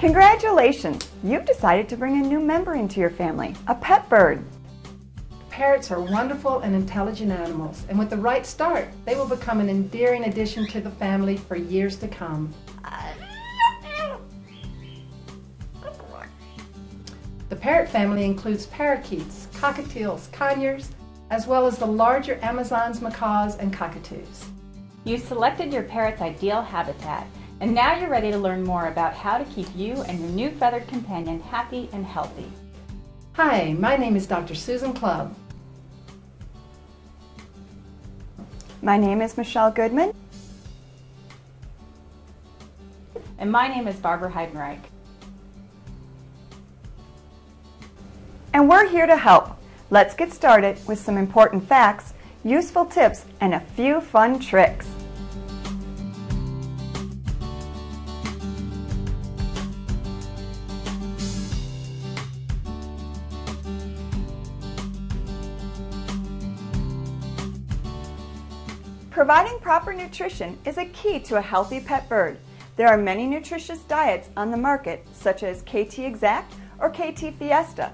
Congratulations! You've decided to bring a new member into your family, a pet bird. Parrots are wonderful and intelligent animals, and with the right start, they will become an endearing addition to the family for years to come. The parrot family includes parakeets, cockatiels, conures, as well as the larger Amazons, macaws, and cockatoos. You selected your parrot's ideal habitat, and now you're ready to learn more about how to keep you and your new feathered companion happy and healthy. Hi, my name is Dr. Susan Club. My name is Michelle Goodman. And my name is Barbara Heidenreich. And we're here to help. Let's get started with some important facts, useful tips, and a few fun tricks. Providing proper nutrition is a key to a healthy pet bird. There are many nutritious diets on the market, such as Kaytee Exact or Kaytee Fiesta.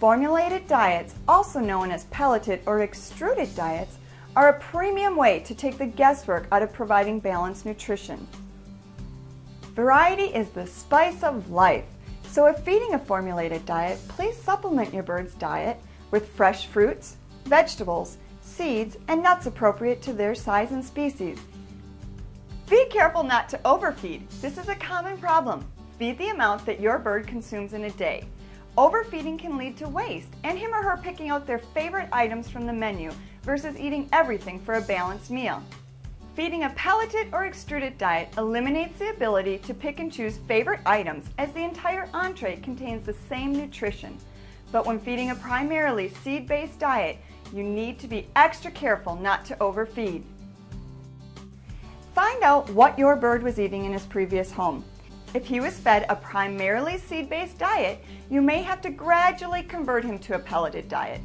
Formulated diets, also known as pelleted or extruded diets, are a premium way to take the guesswork out of providing balanced nutrition. Variety is the spice of life, so if feeding a formulated diet, please supplement your bird's diet with fresh fruits, vegetables, seeds, and nuts appropriate to their size and species. Be careful not to overfeed. This is a common problem. Feed the amount that your bird consumes in a day. Overfeeding can lead to waste and him or her picking out their favorite items from the menu versus eating everything for a balanced meal. Feeding a pelleted or extruded diet eliminates the ability to pick and choose favorite items, as the entire entree contains the same nutrition. But when feeding a primarily seed-based diet, you need to be extra careful not to overfeed. Find out what your bird was eating in his previous home. If he was fed a primarily seed-based diet, you may have to gradually convert him to a pelleted diet.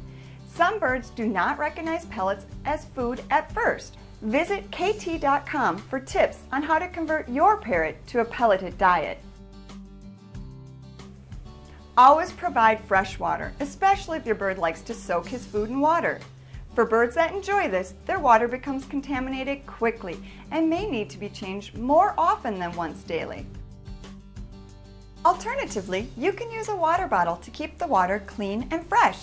Some birds do not recognize pellets as food at first. Visit Kaytee.com for tips on how to convert your parrot to a pelleted diet. Always provide fresh water, especially if your bird likes to soak his food in water. For birds that enjoy this, their water becomes contaminated quickly and may need to be changed more often than once daily. Alternatively, you can use a water bottle to keep the water clean and fresh.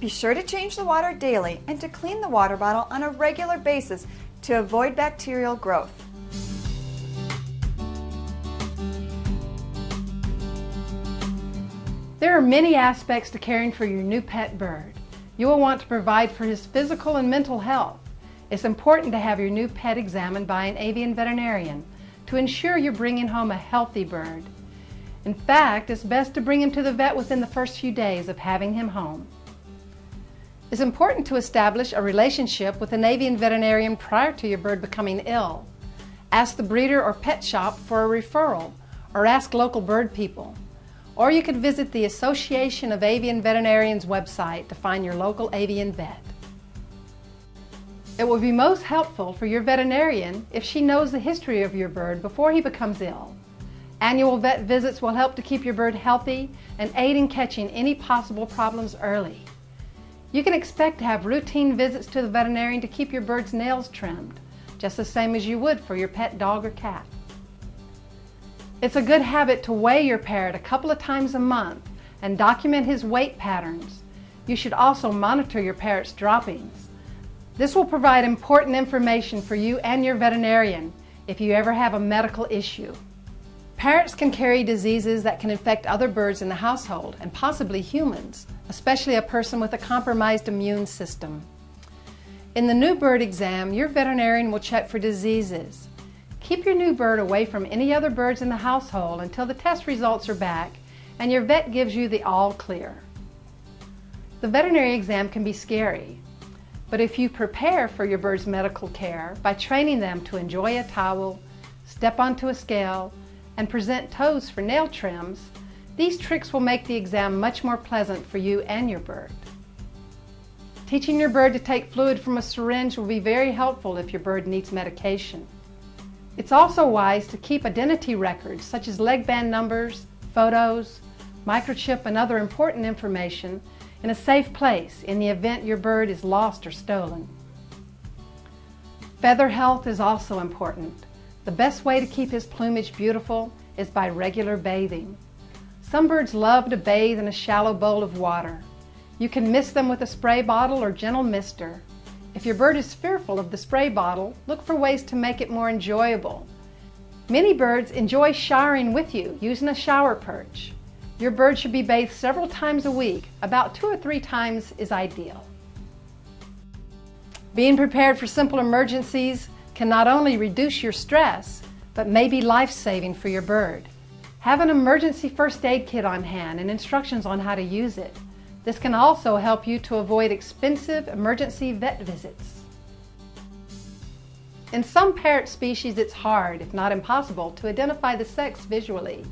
Be sure to change the water daily and to clean the water bottle on a regular basis to avoid bacterial growth. There are many aspects to caring for your new pet bird. You will want to provide for his physical and mental health. It's important to have your new pet examined by an avian veterinarian to ensure you're bringing home a healthy bird. In fact, it's best to bring him to the vet within the first few days of having him home. It's important to establish a relationship with an avian veterinarian prior to your bird becoming ill. Ask the breeder or pet shop for a referral, or ask local bird people. Or you could visit the Association of Avian Veterinarians website to find your local avian vet. It will be most helpful for your veterinarian if she knows the history of your bird before he becomes ill. Annual vet visits will help to keep your bird healthy and aid in catching any possible problems early. You can expect to have routine visits to the veterinarian to keep your bird's nails trimmed, just the same as you would for your pet dog or cat. It's a good habit to weigh your parrot a couple of times a month and document his weight patterns. You should also monitor your parrot's droppings. This will provide important information for you and your veterinarian if you ever have a medical issue. Parrots can carry diseases that can infect other birds in the household and possibly humans, especially a person with a compromised immune system. In the new bird exam, your veterinarian will check for diseases. Keep your new bird away from any other birds in the household until the test results are back and your vet gives you the all clear. The veterinary exam can be scary, but if you prepare for your bird's medical care by training them to enjoy a towel, step onto a scale, and present toes for nail trims, these tricks will make the exam much more pleasant for you and your bird. Teaching your bird to take fluid from a syringe will be very helpful if your bird needs medication. It's also wise to keep identity records such as leg band numbers, photos, microchip, and other important information in a safe place in the event your bird is lost or stolen. Feather health is also important. The best way to keep his plumage beautiful is by regular bathing. Some birds love to bathe in a shallow bowl of water. You can mist them with a spray bottle or gentle mister. If your bird is fearful of the spray bottle, look for ways to make it more enjoyable. Many birds enjoy showering with you using a shower perch. Your bird should be bathed several times a week. About 2 or 3 times is ideal. Being prepared for simple emergencies can not only reduce your stress, but may be life-saving for your bird. Have an emergency first aid kit on hand and instructions on how to use it. This can also help you to avoid expensive emergency vet visits. In some parrot species, it's hard, if not impossible, to identify the sex visually.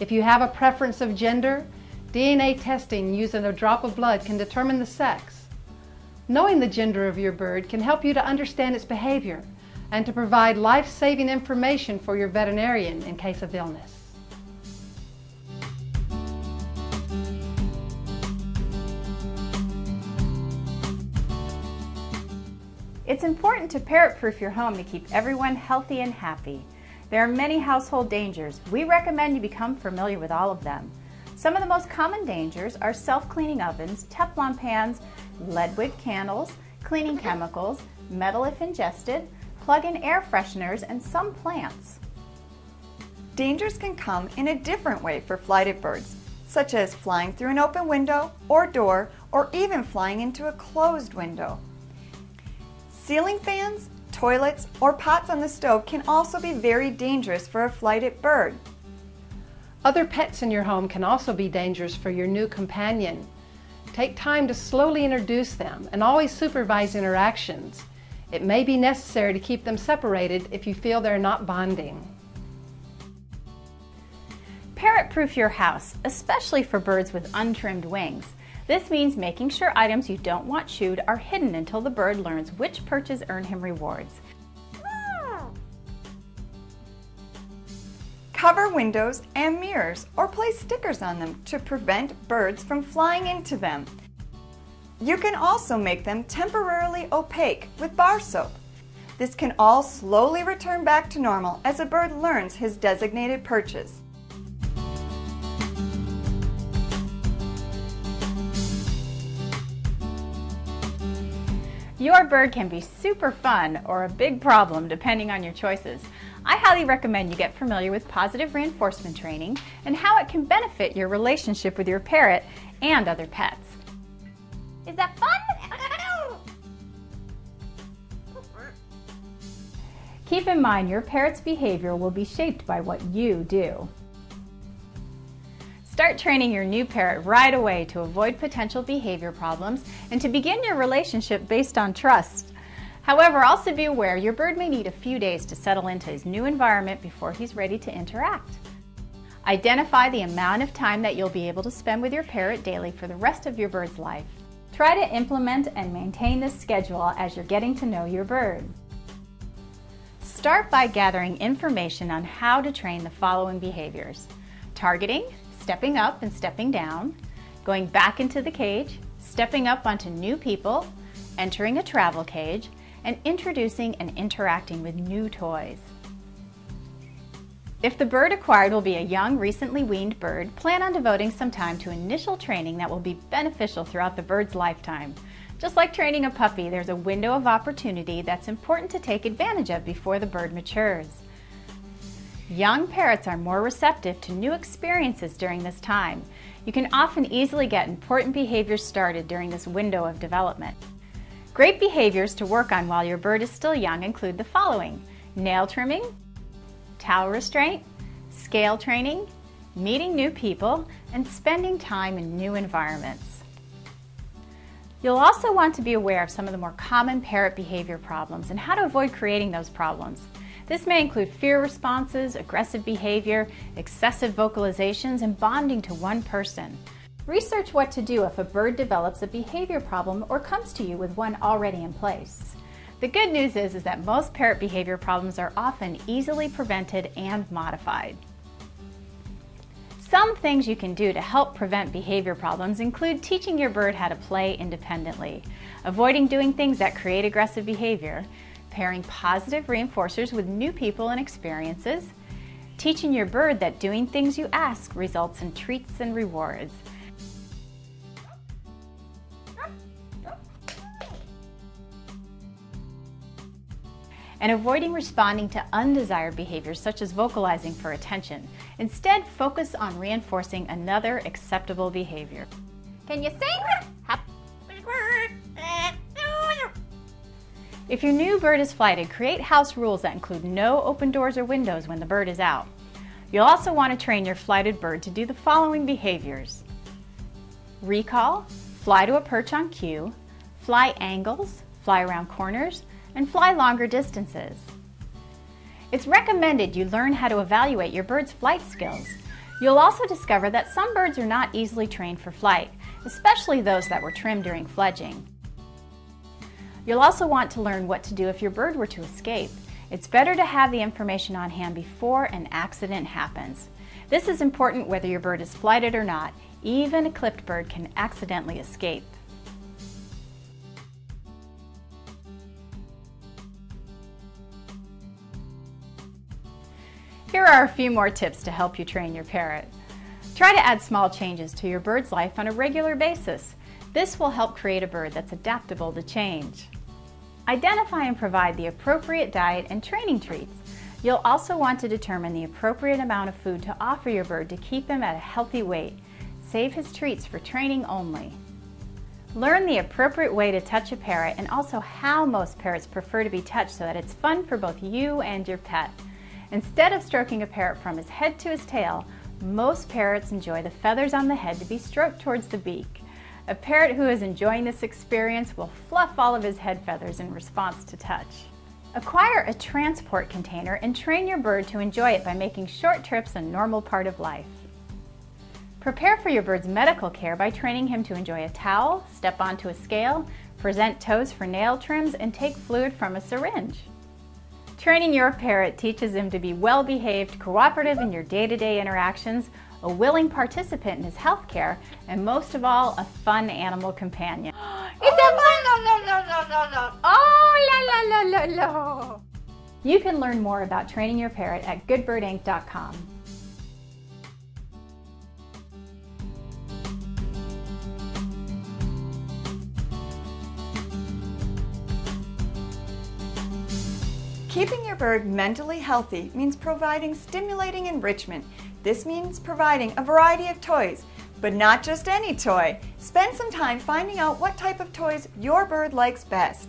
If you have a preference of gender, DNA testing using a drop of blood can determine the sex. Knowing the gender of your bird can help you to understand its behavior and to provide life-saving information for your veterinarian in case of illness. It's important to parrot-proof your home to keep everyone healthy and happy. There are many household dangers. We recommend you become familiar with all of them. Some of the most common dangers are self-cleaning ovens, Teflon pans, leadwood candles, cleaning chemicals, metal if ingested, plug-in air fresheners, and some plants. Dangers can come in a different way for flighted birds, such as flying through an open window or door, or even flying into a closed window. Ceiling fans, toilets, or pots on the stove can also be very dangerous for a flighted bird. Other pets in your home can also be dangerous for your new companion. Take time to slowly introduce them and always supervise interactions. It may be necessary to keep them separated if you feel they're not bonding. Parrot-proof your house, especially for birds with untrimmed wings. This means making sure items you don't want chewed are hidden until the bird learns which perches earn him rewards. Cover windows and mirrors or place stickers on them to prevent birds from flying into them. You can also make them temporarily opaque with bar soap. This can all slowly return back to normal as a bird learns his designated perches. Your bird can be super fun or a big problem depending on your choices. I highly recommend you get familiar with positive reinforcement training and how it can benefit your relationship with your parrot and other pets. Is that fun? Keep in mind your parrot's behavior will be shaped by what you do. Start training your new parrot right away to avoid potential behavior problems and to begin your relationship based on trust. However, also be aware your bird may need a few days to settle into his new environment before he's ready to interact. Identify the amount of time that you'll be able to spend with your parrot daily for the rest of your bird's life. Try to implement and maintain this schedule as you're getting to know your bird. Start by gathering information on how to train the following behaviors: targeting, stepping up and stepping down, going back into the cage, stepping up onto new people, entering a travel cage, and introducing and interacting with new toys. If the bird acquired will be a young, recently weaned bird, plan on devoting some time to initial training that will be beneficial throughout the bird's lifetime. Just like training a puppy, there's a window of opportunity that's important to take advantage of before the bird matures. Young parrots are more receptive to new experiences during this time. You can often easily get important behaviors started during this window of development. Great behaviors to work on while your bird is still young include the following: nail trimming, towel restraint, scale training, meeting new people, and spending time in new environments. You'll also want to be aware of some of the more common parrot behavior problems and how to avoid creating those problems. This may include fear responses, aggressive behavior, excessive vocalizations, and bonding to one person. Research what to do if a bird develops a behavior problem or comes to you with one already in place. The good news is that most parrot behavior problems are often easily prevented and modified. Some things you can do to help prevent behavior problems include teaching your bird how to play independently, avoiding doing things that create aggressive behavior, pairing positive reinforcers with new people and experiences, teaching your bird that doing things you ask results in treats and rewards. And avoiding responding to undesired behaviors such as vocalizing for attention. Instead, focus on reinforcing another acceptable behavior. Can you sing? If your new bird is flighted, create house rules that include no open doors or windows when the bird is out. You'll also want to train your flighted bird to do the following behaviors: recall, fly to a perch on cue, fly angles, fly around corners, and fly longer distances. It's recommended you learn how to evaluate your bird's flight skills. You'll also discover that some birds are not easily trained for flight, especially those that were trimmed during fledging. You'll also want to learn what to do if your bird were to escape. It's better to have the information on hand before an accident happens. This is important whether your bird is flighted or not. Even a clipped bird can accidentally escape. Here are a few more tips to help you train your parrot. Try to add small changes to your bird's life on a regular basis. This will help create a bird that's adaptable to change. Identify and provide the appropriate diet and training treats. You'll also want to determine the appropriate amount of food to offer your bird to keep him at a healthy weight. Save his treats for training only. Learn the appropriate way to touch a parrot and also how most parrots prefer to be touched so that it's fun for both you and your pet. Instead of stroking a parrot from his head to his tail, most parrots enjoy the feathers on the head to be stroked towards the beak. A parrot who is enjoying this experience will fluff all of his head feathers in response to touch. Acquire a transport container and train your bird to enjoy it by making short trips a normal part of life. Prepare for your bird's medical care by training him to enjoy a towel, step onto a scale, present toes for nail trims, and take fluid from a syringe. Training your parrot teaches him to be well-behaved, cooperative in your day-to-day interactions, a willing participant in his health care, and most of all, a fun animal companion. You can learn more about training your parrot at goodbirdinc.com. Keeping your bird mentally healthy means providing stimulating enrichment. This means providing a variety of toys, but not just any toy. Spend some time finding out what type of toys your bird likes best.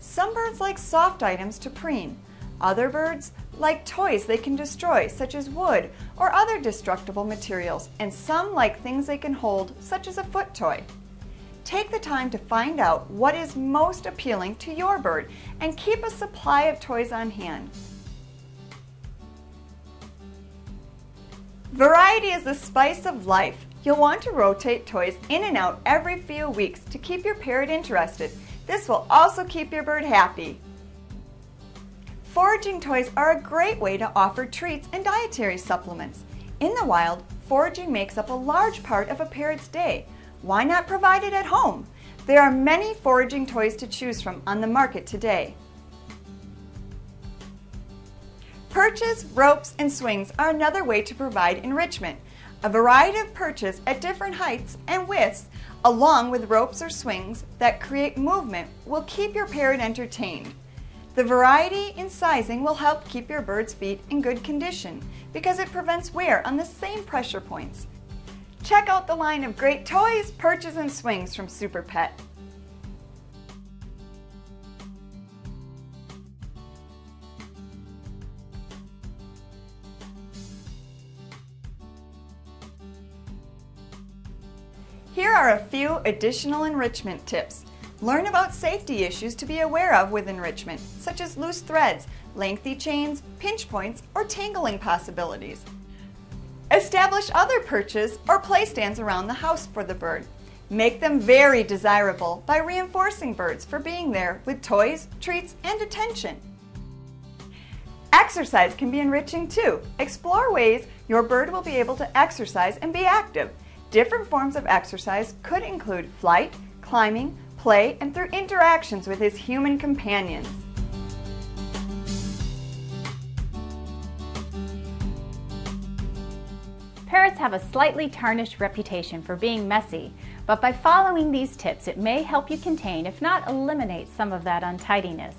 Some birds like soft items to preen. Other birds like toys they can destroy, such as wood or other destructible materials, and some like things they can hold, such as a foot toy. Take the time to find out what is most appealing to your bird and keep a supply of toys on hand. Variety is the spice of life. You'll want to rotate toys in and out every few weeks to keep your parrot interested. This will also keep your bird happy. Foraging toys are a great way to offer treats and dietary supplements. In the wild, foraging makes up a large part of a parrot's day. Why not provide it at home? There are many foraging toys to choose from on the market today. Perches, ropes, and swings are another way to provide enrichment. A variety of perches at different heights and widths, along with ropes or swings that create movement, will keep your parrot entertained. The variety in sizing will help keep your bird's feet in good condition because it prevents wear on the same pressure points. Check out the line of great toys, perches, and swings from Super Pet. Here are a few additional enrichment tips. Learn about safety issues to be aware of with enrichment, such as loose threads, lengthy chains, pinch points, or tangling possibilities. Establish other perches or play stands around the house for the bird. Make them very desirable by reinforcing birds for being there with toys, treats, and attention. Exercise can be enriching too. Explore ways your bird will be able to exercise and be active. Different forms of exercise could include flight, climbing, play, and through interactions with his human companions. Parrots have a slightly tarnished reputation for being messy, but by following these tips, it may help you contain, if not eliminate, some of that untidiness.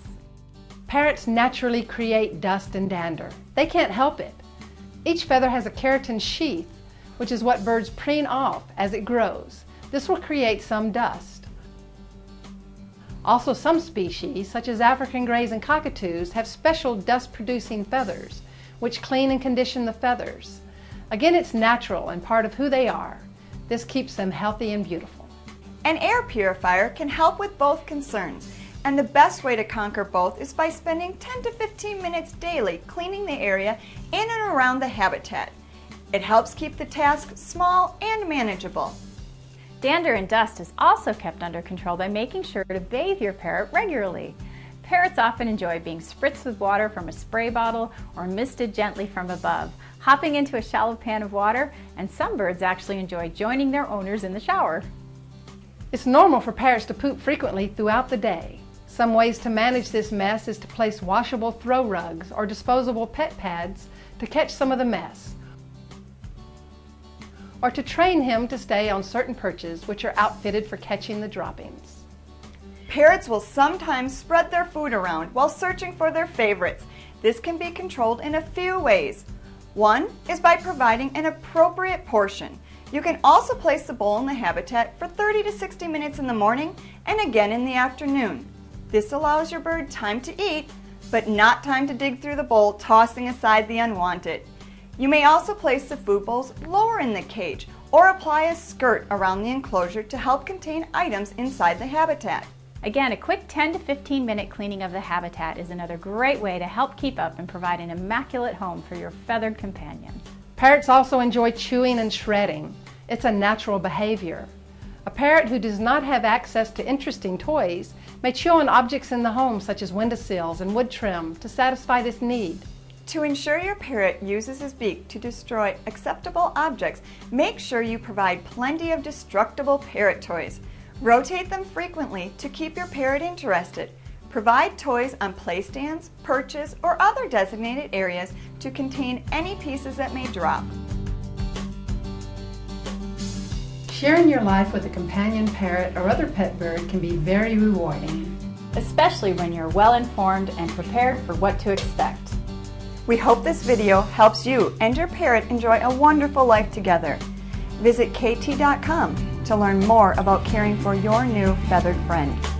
Parrots naturally create dust and dander. They can't help it. Each feather has a keratin sheath, which is what birds preen off as it grows. This will create some dust. Also, some species, such as African greys and cockatoos, have special dust-producing feathers, which clean and condition the feathers. Again, it's natural and part of who they are. This keeps them healthy and beautiful. An air purifier can help with both concerns, and the best way to conquer both is by spending 10 to 15 minutes daily cleaning the area in and around the habitat. It helps keep the task small and manageable. Dander and dust is also kept under control by making sure to bathe your parrot regularly. Parrots often enjoy being spritzed with water from a spray bottle or misted gently from above, hopping into a shallow pan of water, and some birds actually enjoy joining their owners in the shower. It's normal for parrots to poop frequently throughout the day. Some ways to manage this mess is to place washable throw rugs or disposable pet pads to catch some of the mess, or to train him to stay on certain perches which are outfitted for catching the droppings. Parrots will sometimes spread their food around while searching for their favorites. This can be controlled in a few ways. One is by providing an appropriate portion. You can also place the bowl in the habitat for 30 to 60 minutes in the morning and again in the afternoon. This allows your bird time to eat, but not time to dig through the bowl, tossing aside the unwanted. You may also place the food bowls lower in the cage or apply a skirt around the enclosure to help contain items inside the habitat. Again, a quick 10 to 15 minute cleaning of the habitat is another great way to help keep up and provide an immaculate home for your feathered companion. Parrots also enjoy chewing and shredding. It's a natural behavior. A parrot who does not have access to interesting toys may chew on objects in the home such as windowsills and wood trim to satisfy this need. To ensure your parrot uses his beak to destroy acceptable objects, make sure you provide plenty of destructible parrot toys. Rotate them frequently to keep your parrot interested. Provide toys on play stands, perches, or other designated areas to contain any pieces that may drop. Sharing your life with a companion parrot or other pet bird can be very rewarding, especially when you're well informed and prepared for what to expect. We hope this video helps you and your parrot enjoy a wonderful life together. Visit Kaytee.com to learn more about caring for your new feathered friend.